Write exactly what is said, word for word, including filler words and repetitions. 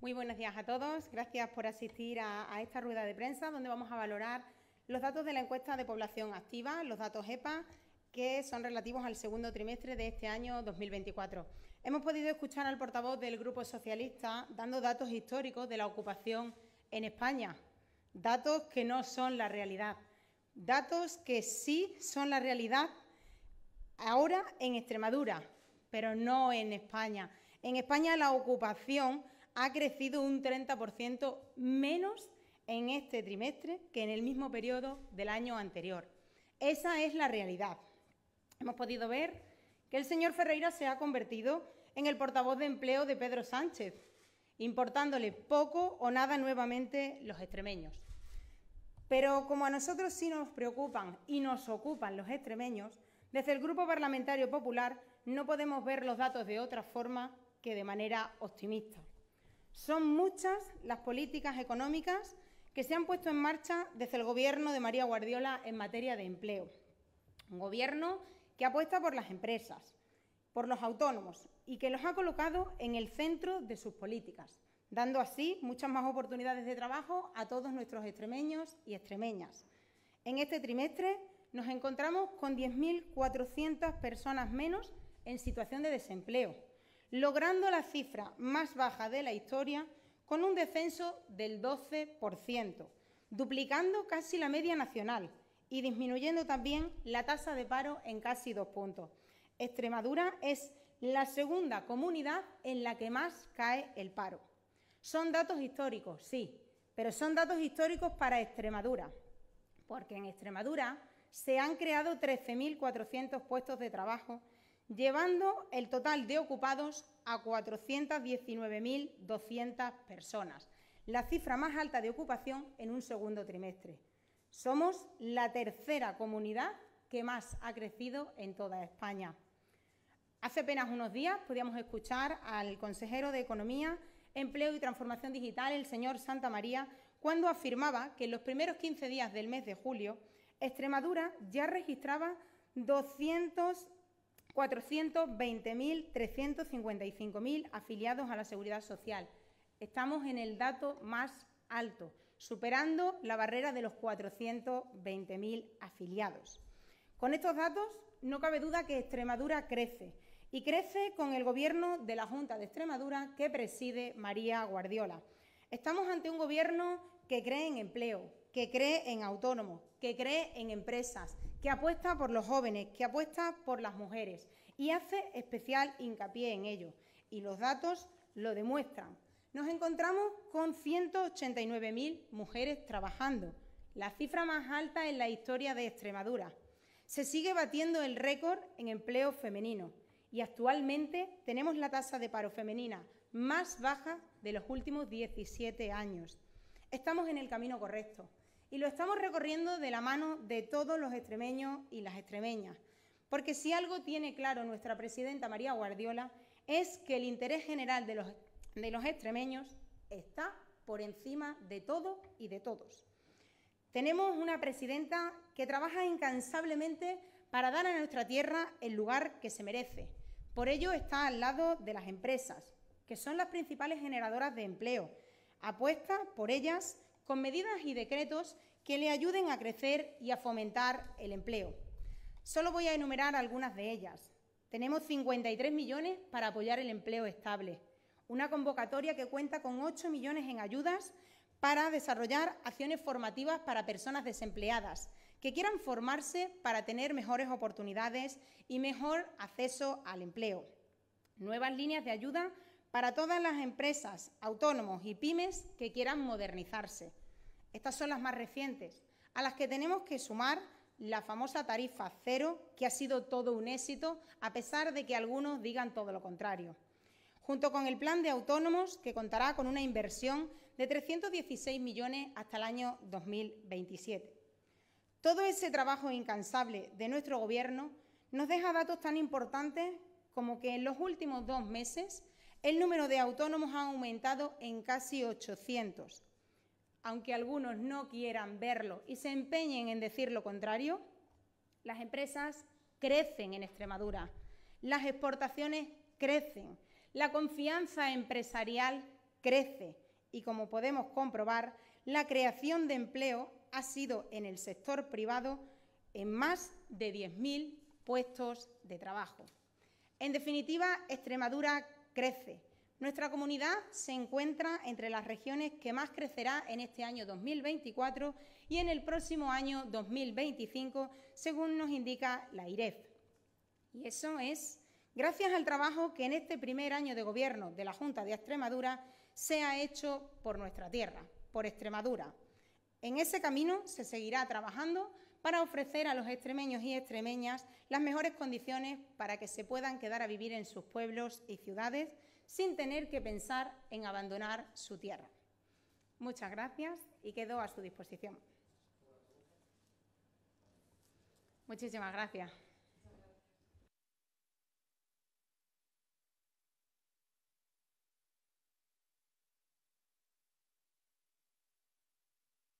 Muy buenos días a todos. Gracias por asistir a, a esta rueda de prensa donde vamos a valorar los datos de la encuesta de población activa, los datos E P A, que son relativos al segundo trimestre de este año dos mil veinticuatro. Hemos podido escuchar al portavoz del Grupo Socialista dando datos históricos de la ocupación en España, datos que no son la realidad, datos que sí son la realidad ahora en Extremadura, pero no en España. En España la ocupación ha crecido un treinta por ciento menos en este trimestre que en el mismo periodo del año anterior. Esa es la realidad. Hemos podido ver que el señor Ferreira se ha convertido en el portavoz de empleo de Pedro Sánchez, importándole poco o nada nuevamente los extremeños. Pero como a nosotros sí nos preocupan y nos ocupan los extremeños, desde el Grupo Parlamentario Popular no podemos ver los datos de otra forma que de manera optimista. Son muchas las políticas económicas que se han puesto en marcha desde el Gobierno de María Guardiola en materia de empleo. Un Gobierno que apuesta por las empresas, por los autónomos y que los ha colocado en el centro de sus políticas, dando así muchas más oportunidades de trabajo a todos nuestros extremeños y extremeñas. En este trimestre nos encontramos con diez mil cuatrocientas personas menos en situación de desempleo, logrando la cifra más baja de la historia con un descenso del doce por ciento, duplicando casi la media nacional y disminuyendo también la tasa de paro en casi dos puntos. Extremadura es la segunda comunidad en la que más cae el paro. Son datos históricos, sí, pero son datos históricos para Extremadura, porque en Extremadura se han creado trece mil cuatrocientos puestos de trabajo, llevando el total de ocupados a cuatrocientas diecinueve mil doscientas personas, la cifra más alta de ocupación en un segundo trimestre. Somos la tercera comunidad que más ha crecido en toda España. Hace apenas unos días podíamos escuchar al consejero de Economía, Empleo y Transformación Digital, el señor Santa María, cuando afirmaba que en los primeros quince días del mes de julio, Extremadura ya registraba cuatrocientos veinte mil trescientos cincuenta y cinco afiliados a la Seguridad Social. Estamos en el dato más alto, superando la barrera de los cuatrocientos veinte mil afiliados. Con estos datos no cabe duda que Extremadura crece, y crece con el Gobierno de la Junta de Extremadura que preside María Guardiola. Estamos ante un Gobierno que cree en empleo, que cree en autónomos, que cree en empresas, que apuesta por los jóvenes, que apuesta por las mujeres y hace especial hincapié en ello. Y los datos lo demuestran. Nos encontramos con ciento ochenta y nueve mil mujeres trabajando, la cifra más alta en la historia de Extremadura. Se sigue batiendo el récord en empleo femenino y actualmente tenemos la tasa de paro femenina más baja de los últimos diecisiete años. Estamos en el camino correcto. Y lo estamos recorriendo de la mano de todos los extremeños y las extremeñas. Porque si algo tiene claro nuestra presidenta María Guardiola es que el interés general de los, de los extremeños está por encima de todo y de todos. Tenemos una presidenta que trabaja incansablemente para dar a nuestra tierra el lugar que se merece. Por ello está al lado de las empresas, que son las principales generadoras de empleo. Apuesta por ellas con medidas y decretos que le ayuden a crecer y a fomentar el empleo. Solo voy a enumerar algunas de ellas. Tenemos cincuenta y tres millones para apoyar el empleo estable, una convocatoria que cuenta con ocho millones en ayudas para desarrollar acciones formativas para personas desempleadas que quieran formarse para tener mejores oportunidades y mejor acceso al empleo. Nuevas líneas de ayuda para todas las empresas, autónomos y pymes que quieran modernizarse. Estas son las más recientes, a las que tenemos que sumar la famosa tarifa cero, que ha sido todo un éxito, a pesar de que algunos digan todo lo contrario. Junto con el plan de autónomos, que contará con una inversión de trescientos dieciséis millones hasta el año dos mil veintisiete. Todo ese trabajo incansable de nuestro Gobierno nos deja datos tan importantes como que en los últimos dos meses el número de autónomos ha aumentado en casi ochocientos. Aunque algunos no quieran verlo y se empeñen en decir lo contrario, las empresas crecen en Extremadura, las exportaciones crecen, la confianza empresarial crece y, como podemos comprobar, la creación de empleo ha sido en el sector privado en más de diez mil puestos de trabajo. En definitiva, Extremadura crece. Nuestra comunidad se encuentra entre las regiones que más crecerá en este año dos mil veinticuatro y en el próximo año dos mil veinticinco, según nos indica la I R E F. Y eso es gracias al trabajo que en este primer año de gobierno de la Junta de Extremadura se ha hecho por nuestra tierra, por Extremadura. En ese camino se seguirá trabajando para ofrecer a los extremeños y extremeñas las mejores condiciones para que se puedan quedar a vivir en sus pueblos y ciudades sin tener que pensar en abandonar su tierra. Muchas gracias y quedo a su disposición. Muchísimas gracias.